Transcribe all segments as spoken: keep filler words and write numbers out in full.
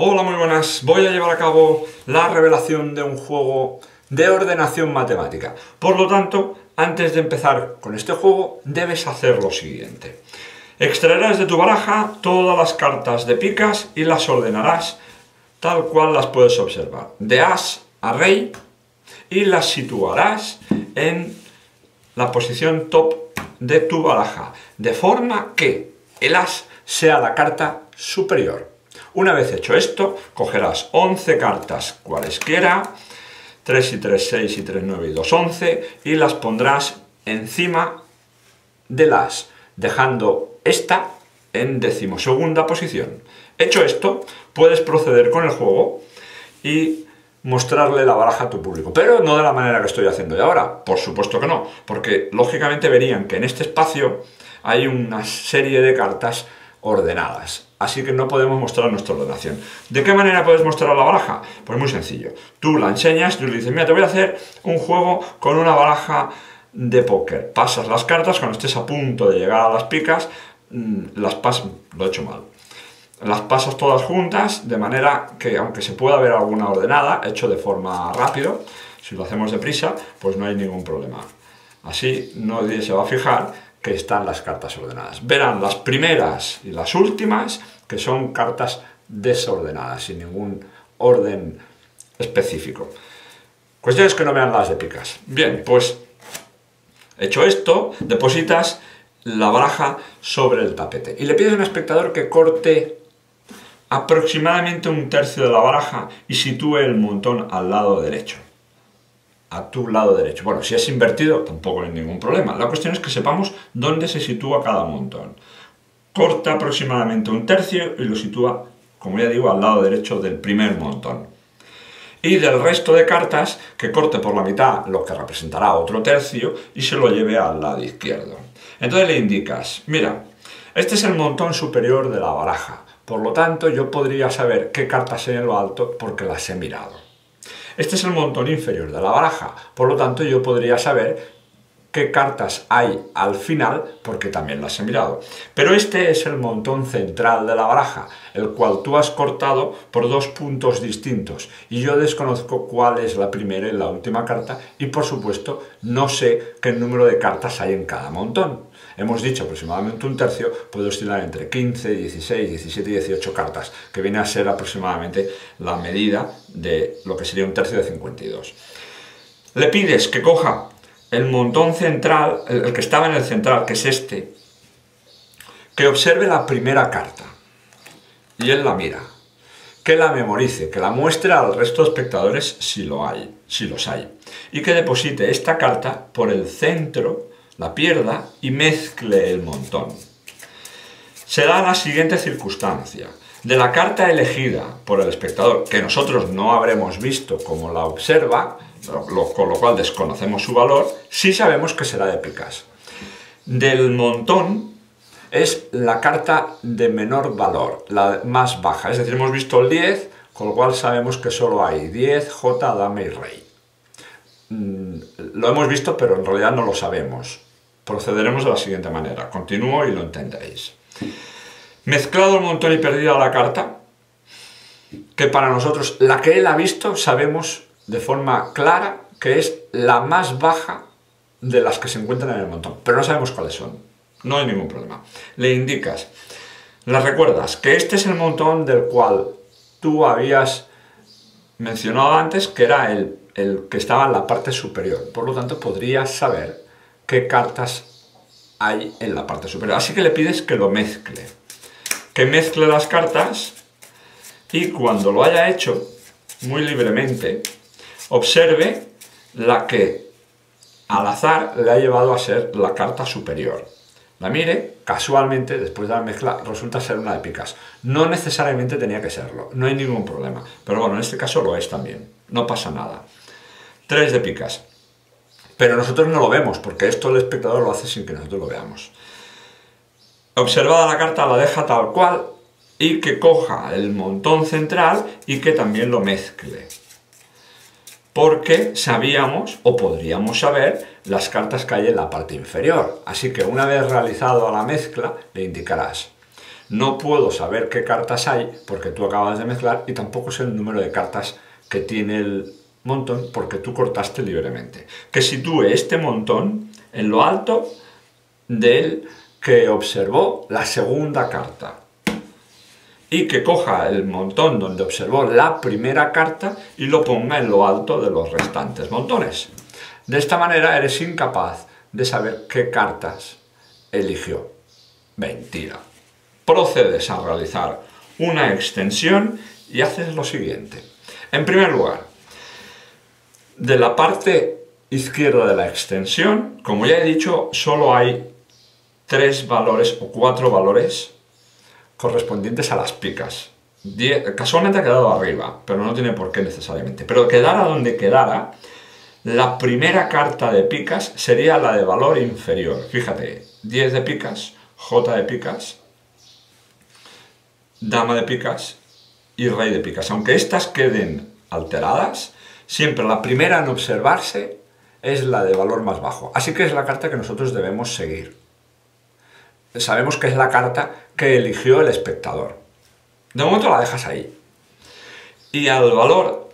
Hola, muy buenas. Voy a llevar a cabo la revelación de un juego de ordenación matemática. Por lo tanto, antes de empezar con este juego, debes hacer lo siguiente. Extraerás de tu baraja todas las cartas de picas y las ordenarás tal cual las puedes observar, de as a rey, y las situarás en la posición top de tu baraja, de forma que el as sea la carta superior. Una vez hecho esto, cogerás once cartas cualesquiera, tres y tres, seis y tres, nueve y dos, once, y las pondrás encima del as, dejando esta en decimosegunda posición. Hecho esto, puedes proceder con el juego y mostrarle la baraja a tu público, pero no de la manera que estoy haciendo yo ahora, por supuesto que no, porque lógicamente verían que en este espacio hay una serie de cartas ordenadas, así que no podemos mostrar nuestra ordenación. ¿De qué manera puedes mostrar la baraja? Pues muy sencillo, tú la enseñas, tú le dices, mira, te voy a hacer un juego con una baraja de póker, pasas las cartas, cuando estés a punto de llegar a las picas, las pasas, lo he hecho mal, las pasas todas juntas, de manera que aunque se pueda ver alguna ordenada, hecho de forma rápido, si lo hacemos deprisa, pues no hay ningún problema. Así nadie se va a fijar que están las cartas ordenadas. Verán las primeras y las últimas, que son cartas desordenadas, sin ningún orden específico. Cuestión es que no vean las de picas. Bien, pues hecho esto, depositas la baraja sobre el tapete y le pides a un espectador que corte aproximadamente un tercio de la baraja y sitúe el montón al lado derecho, a tu lado derecho. Bueno, si es invertido tampoco hay ningún problema, la cuestión es que sepamos dónde se sitúa cada montón. Corta aproximadamente un tercio y lo sitúa, como ya digo, al lado derecho del primer montón. Y del resto de cartas, que corte por la mitad lo que representará otro tercio y se lo lleve al lado izquierdo. Entonces le indicas, mira, este es el montón superior de la baraja, por lo tanto yo podría saber qué cartas hay en lo alto porque las he mirado. Este es el montón inferior de la baraja, por lo tanto yo podría saber qué cartas hay al final porque también las he mirado. Pero este es el montón central de la baraja, el cual tú has cortado por dos puntos distintos y yo desconozco cuál es la primera y la última carta y por supuesto no sé qué número de cartas hay en cada montón. Hemos dicho aproximadamente un tercio, puede oscilar entre quince, dieciséis, diecisiete y dieciocho cartas, que viene a ser aproximadamente la medida de lo que sería un tercio de cincuenta y dos. Le pides que coja el montón central, el que estaba en el central, que es este, que observe la primera carta y él la mira, que la memorice, que la muestre al resto de espectadores si lo hay, si los hay, y que deposite esta carta por el centro, la pierda y mezcle el montón. Se da la siguiente circunstancia. De la carta elegida por el espectador, que nosotros no habremos visto como la observa, lo, con lo cual desconocemos su valor, sí sabemos que será de picas. Del montón es la carta de menor valor, la más baja. Es decir, hemos visto el diez, con lo cual sabemos que solo hay diez, jota, dama y rey. Mm, lo hemos visto, pero en realidad no lo sabemos. Procederemos de la siguiente manera, continúo y lo entenderéis. Mezclado el montón y perdida la carta, que para nosotros, la que él ha visto, sabemos de forma clara que es la más baja de las que se encuentran en el montón, pero no sabemos cuáles son, no hay ningún problema. Le indicas, le recuerdas que este es el montón del cual tú habías mencionado antes, que era el, el que estaba en la parte superior, por lo tanto podrías saber qué cartas hay en la parte superior, así que le pides que lo mezcle, que mezcle las cartas y cuando lo haya hecho, muy libremente, observe la que al azar le ha llevado a ser la carta superior. La mire, casualmente, después de la mezcla, resulta ser una de picas. No necesariamente tenía que serlo, no hay ningún problema, pero bueno, en este caso lo es también, no pasa nada. Tres de picas. Pero nosotros no lo vemos, porque esto el espectador lo hace sin que nosotros lo veamos. Observada la carta, la deja tal cual y que coja el montón central y que también lo mezcle. Porque sabíamos, o podríamos saber, las cartas que hay en la parte inferior. Así que una vez realizado la mezcla, le indicarás. No puedo saber qué cartas hay porque tú acabas de mezclar y tampoco sé el número de cartas que tiene el montón porque tú cortaste libremente. Que sitúe este montón en lo alto del que observó la segunda carta. Y que coja el montón donde observó la primera carta y lo ponga en lo alto de los restantes montones. De esta manera eres incapaz de saber qué cartas eligió. Mentira. Procedes a realizar una extensión y haces lo siguiente. En primer lugar, de la parte izquierda de la extensión, como ya he dicho, solo hay tres valores o cuatro valores correspondientes a las picas. Die- casualmente ha quedado arriba, pero no tiene por qué necesariamente. Pero quedara donde quedara, la primera carta de picas sería la de valor inferior. Fíjate, diez de picas, J de picas, Dama de picas y Rey de picas. Aunque estas queden alteradas, siempre la primera en observarse es la de valor más bajo. Así que es la carta que nosotros debemos seguir. Sabemos que es la carta que eligió el espectador. De momento la dejas ahí. Y al valor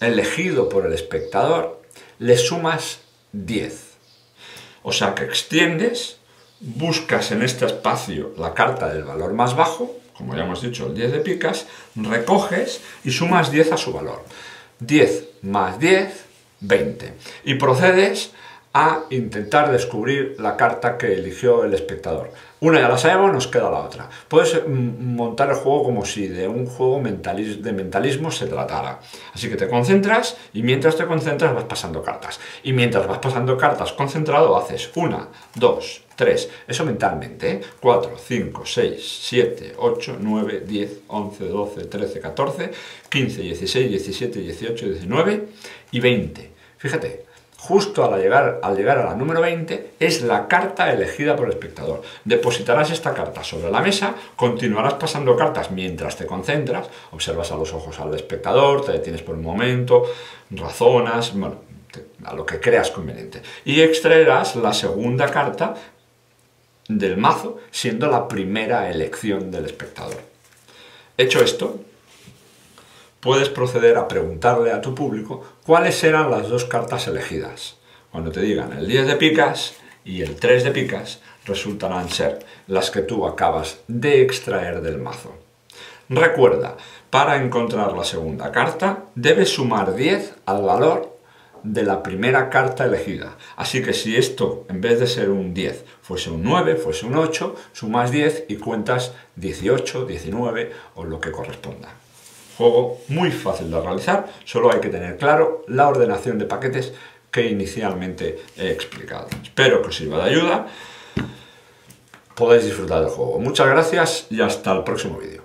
elegido por el espectador le sumas diez. O sea que extiendes, buscas en este espacio la carta del valor más bajo, como ya hemos dicho, el diez de picas, recoges y sumas diez a su valor. diez más diez, veinte. Y procedes a intentar descubrir la carta que eligió el espectador. Una ya la sabemos, nos queda la otra. Puedes montar el juego como si de un juego mentali- de mentalismo se tratara. Así que te concentras y mientras te concentras vas pasando cartas. Y mientras vas pasando cartas concentrado haces una, dos, tres, eso mentalmente, ¿eh? cuatro, cinco, seis, siete, ocho, nueve, diez, once, doce, trece, catorce, quince, dieciséis, diecisiete, dieciocho, diecinueve y veinte. Fíjate. Justo al llegar, al llegar a la número veinte, es la carta elegida por el espectador. Depositarás esta carta sobre la mesa, continuarás pasando cartas mientras te concentras, observas a los ojos al espectador, te detienes por un momento, razonas, bueno, te, a lo que creas conveniente. Y extraerás la segunda carta del mazo, siendo la primera elección del espectador. Hecho esto, puedes proceder a preguntarle a tu público cuáles eran las dos cartas elegidas. Cuando te digan el diez de picas y el tres de picas, resultarán ser las que tú acabas de extraer del mazo. Recuerda, para encontrar la segunda carta, debes sumar diez al valor de la primera carta elegida. Así que si esto, en vez de ser un diez, fuese un nueve, fuese un ocho, sumas diez y cuentas dieciocho, diecinueve o lo que corresponda. Juego muy fácil de realizar, solo hay que tener claro la ordenación de paquetes que inicialmente he explicado. Espero que os sirva de ayuda, podéis disfrutar del juego. Muchas gracias y hasta el próximo vídeo.